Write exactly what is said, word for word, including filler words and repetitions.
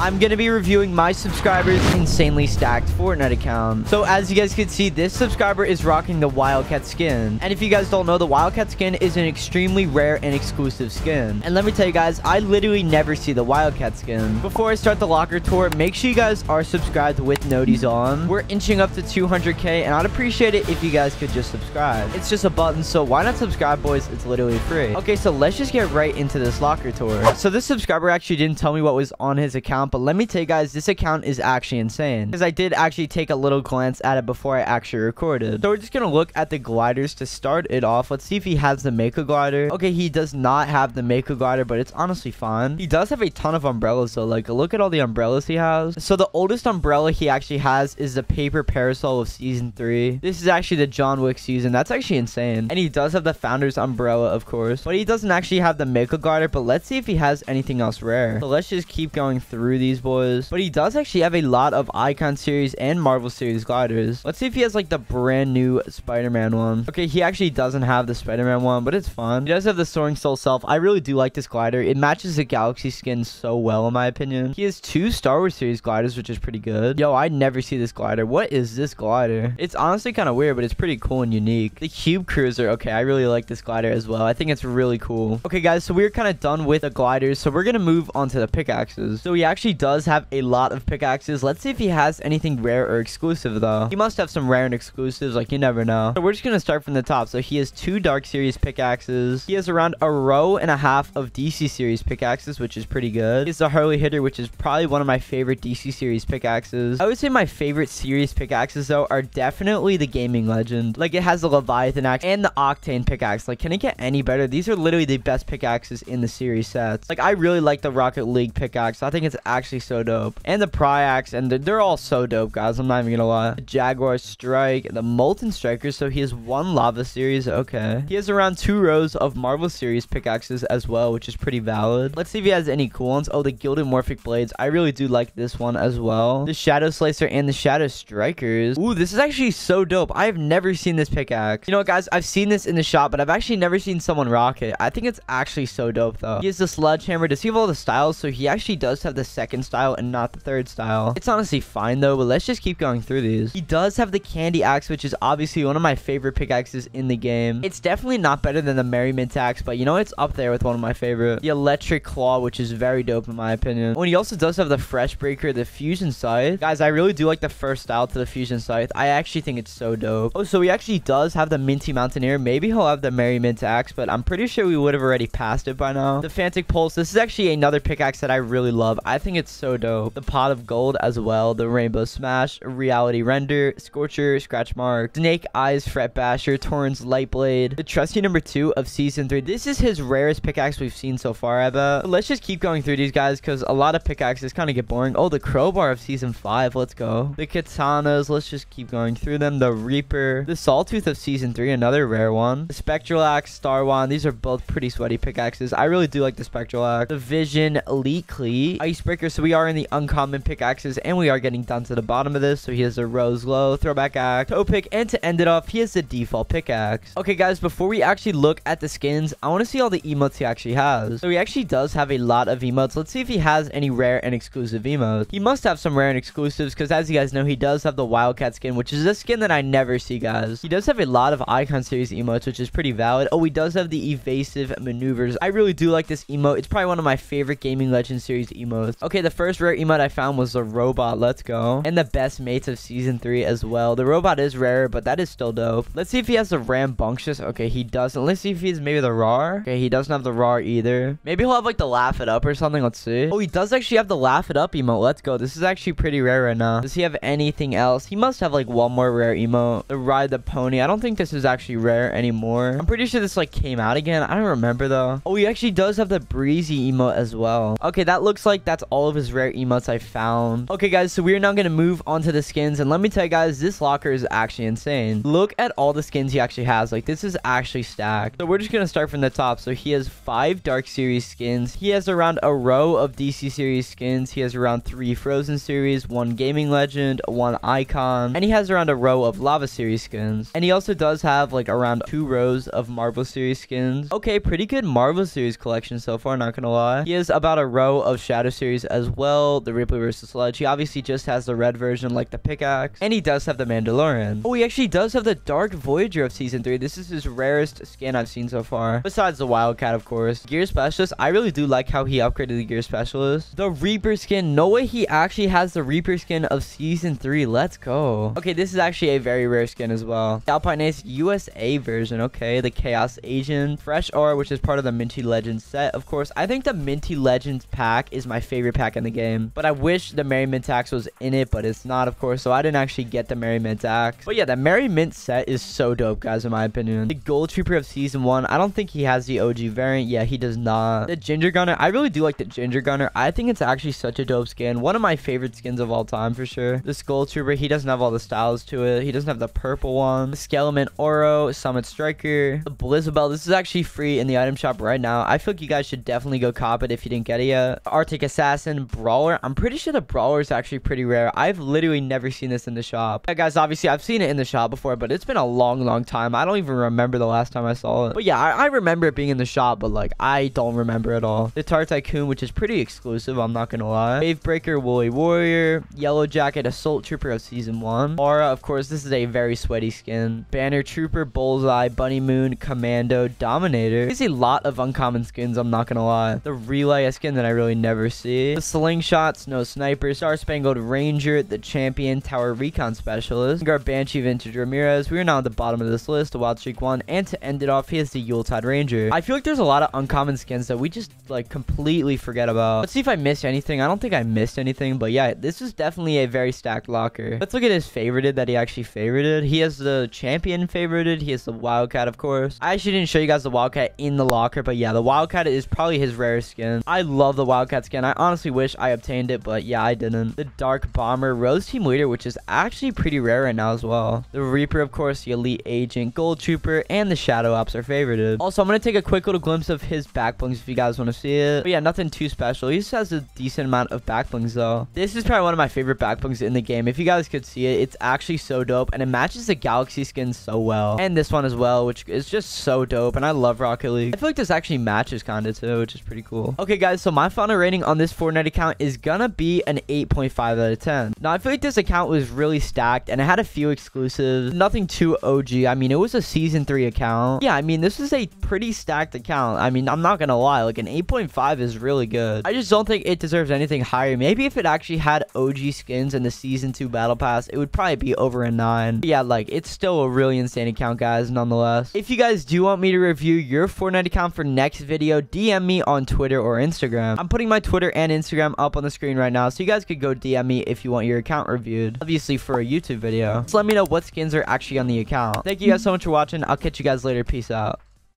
I'm gonna be reviewing my subscriber's insanely stacked Fortnite account. So as you guys can see, this subscriber is rocking the Wildcat skin, and if you guys don't know, the Wildcat skin is an extremely rare and exclusive skin. And let me tell you guys, I literally never see the Wildcat skin. Before I start the locker tour, make sure you guys are subscribed with noties on. We're inching up to two hundred K, and I'd appreciate it if you guys could just subscribe. It's just a button, so why not subscribe, boys? It's literally free. Okay, so let's just get right into this locker tour. So this subscriber actually didn't tell me what was on his account, but let me tell you guys, this account is actually insane, because I did actually take a little glance at it before I actually recorded. So we're just gonna look at the gliders to start it off. Let's see if he has the Maker glider. Okay, he does not have the Maker glider, but it's honestly fine. He does have a ton of umbrellas though. Like, look at all the umbrellas he has. So the oldest umbrella he actually has is the paper parasol of season three. This is actually the John Wick season. That's actually insane. And he does have the founder's umbrella, of course, but he doesn't actually have the Maker glider. But let's see if he has anything else rare. So let's just keep going through these boys. But he does actually have a lot of Icon series and Marvel series gliders. Let's see if he has like the brand new Spider-Man one. Okay, he actually doesn't have the Spider-Man one, but it's fun. He does have the Soaring Soul self. I really do like this glider. It matches the Galaxy skin so well, in my opinion. He has two Star Wars series gliders, which is pretty good. Yo, I never see this glider. What is this glider? It's honestly kind of weird, but it's pretty cool and unique. The Cube Cruiser. Okay, I really like this glider as well. I think it's really cool. Okay, guys, so we're kind of done with the gliders, so we're gonna move on to the pickaxes. So he actually does have a lot of pickaxes. Let's see if he has anything rare or exclusive though. He must have some rare and exclusives, like, you never know. So we're just gonna start from the top. So he has two Dark series pickaxes. He has around a row and a half of D C series pickaxes, which is pretty good. He has the Hurley Hitter, which is probably one of my favorite D C series pickaxes. I would say my favorite series pickaxes though are definitely the Gaming Legend. Like, it has the Leviathan Axe and the Octane pickaxe. Like, can it get any better? These are literally the best pickaxes in the series sets. Like, I really like the Rocket League pickaxe. I think it's actually so dope. And the Pryax, and the, they're all so dope, guys. I'm not even gonna lie. The Jaguar Strike, the Molten Strikers. So he has one Lava series. Okay. He has around two rows of Marvel series pickaxes as well, which is pretty valid. Let's see if he has any cool ones. Oh, the Gilded Morphic Blades. I really do like this one as well. The Shadow Slicer and the Shadow Strikers. Ooh, this is actually so dope. I have never seen this pickaxe. You know what, guys? I've seen this in the shop, but I've actually never seen someone rock it. I think it's actually so dope, though. He has the Sledgehammer. Does he have all the styles? So he actually does have the second style and not the third style. It's honestly fine, though, but let's just keep going through these. He does have the Candy Axe, which is obviously one of my favorite pickaxes in the game. It's definitely not better than the Merry Mint Axe, but you know, it's up there with one of my favorite. The Electric Claw, which is very dope, in my opinion. Oh, and he also does have the Fresh Breaker, the Fusion Scythe. Guys, I really do like the first style to the Fusion Scythe. I actually think it's so dope. Oh, so he actually does have the Minty Mountaineer. Maybe he'll have the Merry Mint Axe, but I'm pretty sure we would have already passed it by now. The Fantic Pulse. This is actually another pickaxe that I really love. I think it's so dope. The Pot of Gold as well. The Rainbow Smash, Reality Render, Scorcher, Scratch Mark, Snake Eyes, Fret Basher, Torrens Light Blade, the Trusty number two of season three. This is his rarest pickaxe we've seen so far, I bet. But let's just keep going through these guys, because a lot of pickaxes kind of get boring. Oh, the Crowbar of season five. Let's go. The Katanas. Let's just keep going through them. The Reaper, the Sawtooth of season three, another rare one. The Spectral Axe, Star Wand. These are both pretty sweaty pickaxes. I really do like the Spectral Axe. The Vision, Elite Clee, Icebreaker. So we are in the uncommon pickaxes, and we are getting down to the bottom of this. So he has a Rose Glow, Throwback Axe, Toe Pick, and to end it off, he has the default pickaxe. Okay, guys, before we actually look at the skins, I want to see all the emotes he actually has. So he actually does have a lot of emotes. Let's see if he has any rare and exclusive emotes. He must have some rare and exclusives, because as you guys know, he does have the Wildcat skin, which is a skin that I never see, guys. He does have a lot of Icon series emotes, which is pretty valid. Oh, he does have the Evasive Maneuvers. I really do like this emote. It's probably one of my favorite Gaming Legend series emotes. Okay, the first rare emote I found was the Robot. Let's go. And the Best Mates of season three as well. The Robot is rare, but that is still dope. Let's see if he has the Rambunctious. Okay, he doesn't. Let's see if he's maybe the R A R. Okay, he doesn't have the R A R either. Maybe he'll have like the Laugh It Up or something. Let's see. Oh, he does actually have the Laugh It Up emote. Let's go. This is actually pretty rare right now. Does he have anything else? He must have like one more rare emote. The Ride the Pony. I don't think this is actually rare anymore. I'm pretty sure this like came out again. I don't remember though. Oh, he actually does have the Breezy emote as well. Okay, that looks like that's all of his rare emotes I found. Okay, guys, so we're now going to move on to the skins, and let me tell you guys, this locker is actually insane. Look at all the skins he actually has. Like, this is actually stacked. So we're just going to start from the top. So he has five Dark series skins. He has around a row of D C series skins. He has around three Frozen series, one Gaming Legend, one Icon, and he has around a row of Lava series skins. And he also does have like around two rows of Marvel series skins. Okay, pretty good Marvel series collection so far, not going to lie. He has about a row of Shadow series as well, the Ripley versus Sludge. He obviously just has the red version, like the pickaxe, and he does have the Mandalorian. Oh, he actually does have the Dark Voyager of Season three. This is his rarest skin I've seen so far, besides the Wildcat, of course. Gear Specialist, I really do like how he upgraded the Gear Specialist. The Reaper skin, no way he actually has the Reaper skin of Season three. Let's go. Okay, this is actually a very rare skin as well. Alpine Ace U S A version, okay. The Chaos Agent, Fresh R, which is part of the Minty Legends set, of course. I think the Minty Legends pack is my favorite pack in the game, but I wish the Merry Mint Axe was in it, but it's not, of course, so I didn't actually get the Merry Mint Axe. But yeah, the Merry Mint set is so dope, guys, in my opinion. The Gold Trooper of Season one, I don't think he has the O G variant. Yeah, he does not. The Ginger Gunner, I really do like the Ginger Gunner. I think it's actually such a dope skin. One of my favorite skins of all time, for sure. The Skull Trooper, he doesn't have all the styles to it. He doesn't have the purple one. The Skeleman Oro, Summit Striker, the Blizzabelle. This is actually free in the item shop right now. I feel like you guys should definitely go cop it if you didn't get it yet. Arctic Assassin, Brawler. I'm pretty sure the Brawler is actually pretty rare. I've literally never seen this in the shop. Yeah, guys, obviously, I've seen it in the shop before, but it's been a long, long time. I don't even remember the last time I saw it. But yeah, I, I remember it being in the shop, but like, I don't remember at all. The Tar Tycoon, which is pretty exclusive, I'm not gonna lie. Wavebreaker, Woolly Warrior, Yellow Jacket, Assault Trooper of Season one. Aura, of course, this is a very sweaty skin. Banner Trooper, Bullseye, Bunny Moon, Commando, Dominator. There's a lot of uncommon skins, I'm not gonna lie. The Relay, a skin that I really never see. The Slingshot, Snow Sniper, Star Spangled Ranger, the Champion, Tower Recon Specialist, Garbanchi, Vintage Ramirez. We are now at the bottom of this list, the Wild Streak one, and to end it off, he has the Yuletide Ranger. I feel like there's a lot of uncommon skins that we just like completely forget about. Let's see if I missed anything. I don't think I missed anything, but yeah, this is definitely a very stacked locker. Let's look at his favorited that he actually favorited. He has the Champion favorited. He has the Wildcat, of course. I actually didn't show you guys the Wildcat in the locker, but yeah, the Wildcat is probably his rarest skin. I love the Wildcat skin. I honestly wish I obtained it, but yeah, I didn't. The Dark Bomber, Rose Team Leader, which is actually pretty rare right now as well. The Reaper, of course, the Elite Agent, Gold Trooper, and the Shadow Ops are favorited. Also, I'm going to take a quick little glimpse of his back blings if you guys want to see it. But yeah, nothing too special. He just has a decent amount of back blings though. This is probably one of my favorite back blings in the game. If you guys could see it, it's actually so dope, and it matches the Galaxy skin so well. And this one as well, which is just so dope, and I love Rocket League. I feel like this actually matches kind of too, which is pretty cool. Okay, guys, so my final rating on this Fortnite account is gonna be an eight point five out of ten. Now, I feel like this account was really stacked, and it had a few exclusives. Nothing too O G. I mean, it was a Season three account. Yeah, I mean, this is a pretty stacked account. I mean, I'm not gonna lie. Like, an eight point five is really good. I just don't think it deserves anything higher. Maybe if it actually had O G skins in the Season two Battle Pass, it would probably be over a nine. But yeah, like, it's still a really insane account, guys, nonetheless. If you guys do want me to review your Fortnite account for next video, D M me on Twitter or Instagram. I'm putting my Twitter and Instagram up on the screen right now, so you guys could go D M me if you want your account reviewed, obviously for a YouTube video. Just let me know what skins are actually on the account. Thank you guys so much for watching. I'll catch you guys later. Peace out.